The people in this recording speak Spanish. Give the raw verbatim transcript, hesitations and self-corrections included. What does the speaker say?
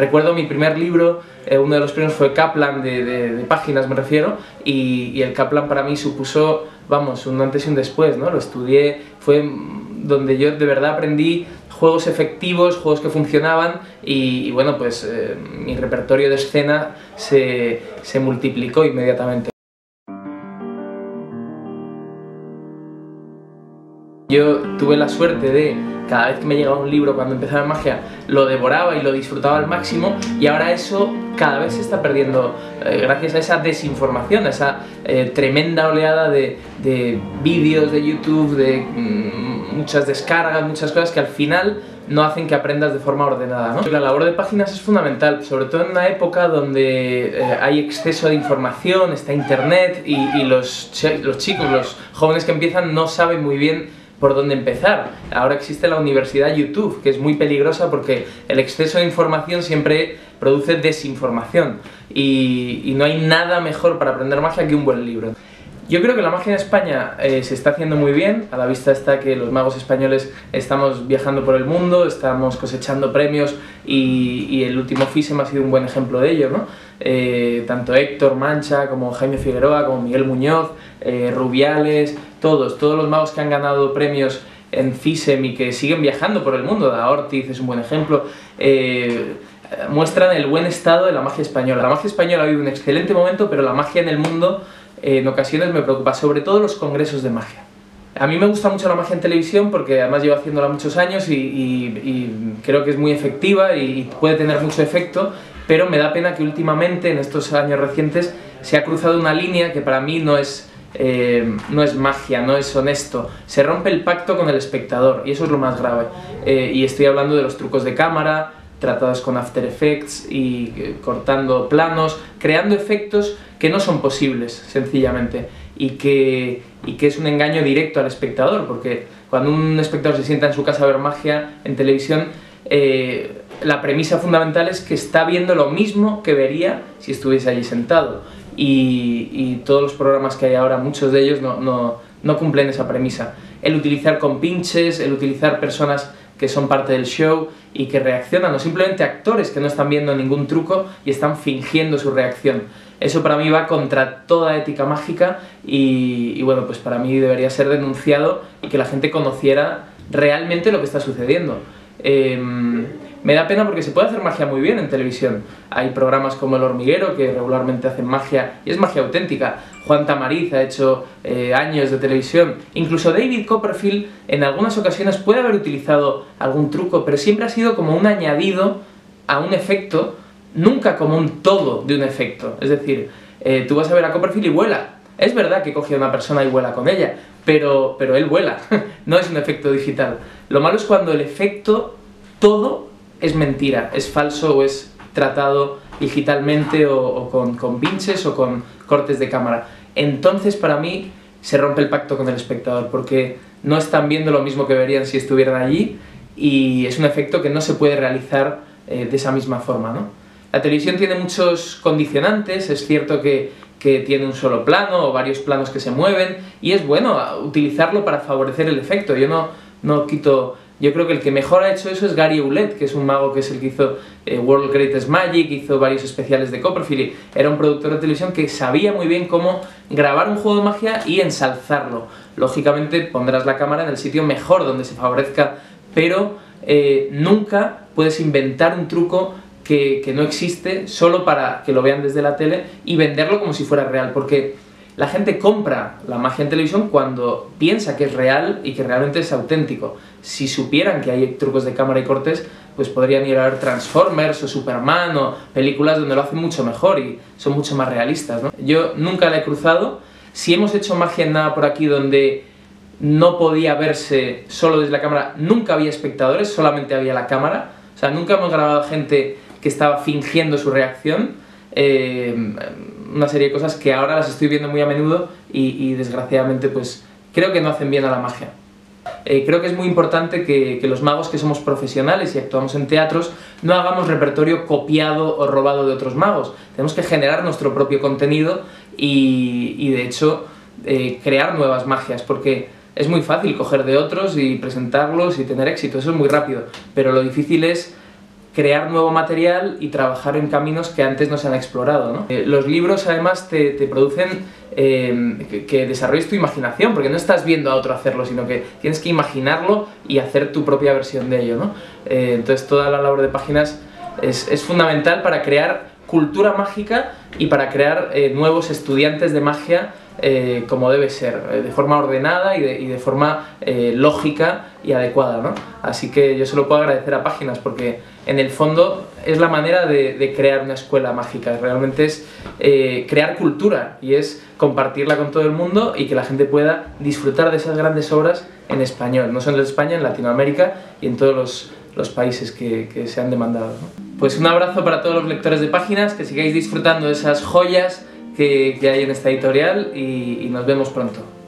Recuerdo mi primer libro, eh, uno de los primeros fue Kaplan, de, de, de páginas me refiero, y, y el Kaplan para mí supuso, vamos, un antes y un después, ¿no? Lo estudié, fue donde yo de verdad aprendí juegos efectivos, juegos que funcionaban y, y bueno, pues eh, mi repertorio de escena se, se multiplicó inmediatamente. Yo tuve la suerte de, cada vez que me llegaba un libro cuando empezaba magia, lo devoraba y lo disfrutaba al máximo, y ahora eso cada vez se está perdiendo eh, gracias a esa desinformación, a esa eh, tremenda oleada de, de vídeos de YouTube, de mmm, muchas descargas, muchas cosas que al final no hacen que aprendas de forma ordenada, ¿no? La labor de páginas es fundamental, sobre todo en una época donde eh, hay exceso de información, está internet y, y los, los chicos, los jóvenes que empiezan no saben muy bien por dónde empezar. Ahora existe la universidad YouTube, que es muy peligrosa porque el exceso de información siempre produce desinformación y, y no hay nada mejor para aprender magia que un buen libro. Yo creo que la magia en España eh, se está haciendo muy bien, a la vista está que los magos españoles estamos viajando por el mundo, estamos cosechando premios y, y el último Fisem ha sido un buen ejemplo de ello, ¿no? Eh, tanto Héctor Mancha, como Jaime Figueroa, como Miguel Muñoz, eh, Rubiales, todos, todos los magos que han ganado premios en Fisem y que siguen viajando por el mundo, Da Ortiz es un buen ejemplo, eh, muestran el buen estado de la magia española. La magia española vive un excelente momento, pero la magia en el mundo en ocasiones me preocupa, sobre todo los congresos de magia. A mí me gusta mucho la magia en televisión porque además llevo haciéndola muchos años y, y, y creo que es muy efectiva y puede tener mucho efecto, pero me da pena que últimamente, en estos años recientes, se ha cruzado una línea que para mí no es, eh, no es magia, no es honesto. Se rompe el pacto con el espectador y eso es lo más grave. Eh, y estoy hablando de los trucos de cámara, tratados con After Effects y eh, cortando planos, creando efectos que no son posibles, sencillamente, y que, y que es un engaño directo al espectador, porque cuando un espectador se sienta en su casa a ver magia en televisión, eh, la premisa fundamental es que está viendo lo mismo que vería si estuviese allí sentado, y, y todos los programas que hay ahora, muchos de ellos no, no, no cumplen esa premisa. El utilizar compinches, el utilizar personas que son parte del show y que reaccionan, o simplemente actores que no están viendo ningún truco y están fingiendo su reacción. Eso para mí va contra toda ética mágica y, y bueno, pues para mí debería ser denunciado y que la gente conociera realmente lo que está sucediendo. Eh, me da pena porque se puede hacer magia muy bien en televisión. Hay programas como El Hormiguero que regularmente hacen magia y es magia auténtica. Juan Tamariz ha hecho eh, años de televisión. Incluso David Copperfield en algunas ocasiones puede haber utilizado algún truco, pero siempre ha sido como un añadido a un efecto, nunca como un todo de un efecto. Es decir, eh, tú vas a ver a Copperfield y vuela. Es verdad que coge a una persona y vuela con ella, pero, pero él vuela, no es un efecto digital. Lo malo es cuando el efecto todo es mentira, es falso o es tratado digitalmente o, o con, con pinches o con cortes de cámara. Entonces para mí se rompe el pacto con el espectador porque no están viendo lo mismo que verían si estuvieran allí y es un efecto que no se puede realizar eh, de esa misma forma, ¿no? La televisión tiene muchos condicionantes, es cierto que, que tiene un solo plano o varios planos que se mueven y es bueno utilizarlo para favorecer el efecto. Yo no, no quito... Yo creo que el que mejor ha hecho eso es Gary Ouellet, que es un mago que es el que hizo eh, World Greatest Magic, hizo varios especiales de Copperfield, era un productor de televisión que sabía muy bien cómo grabar un juego de magia y ensalzarlo. Lógicamente pondrás la cámara en el sitio mejor donde se favorezca, pero eh, nunca puedes inventar un truco que, que no existe solo para que lo vean desde la tele y venderlo como si fuera real, porque la gente compra la magia en televisión cuando piensa que es real y que realmente es auténtico. Si supieran que hay trucos de cámara y cortes, pues podrían ir a ver Transformers o Superman o películas donde lo hacen mucho mejor y son mucho más realistas, ¿no? Yo nunca la he cruzado. Si hemos hecho magia en nada por aquí donde no podía verse solo desde la cámara, nunca había espectadores, solamente había la cámara. O sea, nunca hemos grabado gente que estaba fingiendo su reacción. Eh, una serie de cosas que ahora las estoy viendo muy a menudo y, y desgraciadamente pues creo que no hacen bien a la magia. Eh, creo que es muy importante que, que los magos que somos profesionales y actuamos en teatros no hagamos repertorio copiado o robado de otros magos. Tenemos que generar nuestro propio contenido y, y de hecho eh, crear nuevas magias, porque es muy fácil coger de otros y presentarlos y tener éxito, eso es muy rápido, pero lo difícil es crear nuevo material y trabajar en caminos que antes no se han explorado, ¿no? Eh, los libros además te, te producen eh, que, que desarrolles tu imaginación, porque no estás viendo a otro hacerlo, sino que tienes que imaginarlo y hacer tu propia versión de ello, ¿no? Eh, entonces toda la labor de Páginas es, es fundamental para crear cultura mágica y para crear eh, nuevos estudiantes de magia eh, como debe ser, eh, de forma ordenada y de, y de forma eh, lógica y adecuada, ¿no? Así que yo se lo puedo agradecer a Páginas, porque en el fondo es la manera de, de crear una escuela mágica, realmente es eh, crear cultura y es compartirla con todo el mundo y que la gente pueda disfrutar de esas grandes obras en español, no solo en España, en Latinoamérica y en todos los, los países que, que se han demandado, ¿no? Pues un abrazo para todos los lectores de Páginas, que sigáis disfrutando de esas joyas que, que hay en esta editorial y, y nos vemos pronto.